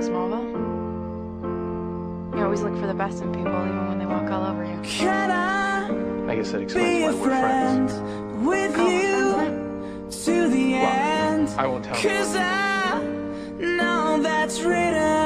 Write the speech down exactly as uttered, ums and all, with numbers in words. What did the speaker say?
feeling Smallville? You always look for the best in people, even when they walk all over you. Can I, I guess that explains why we're friends. With oh, you friends, to the well, end. I won't tell you. Cause I know that's written.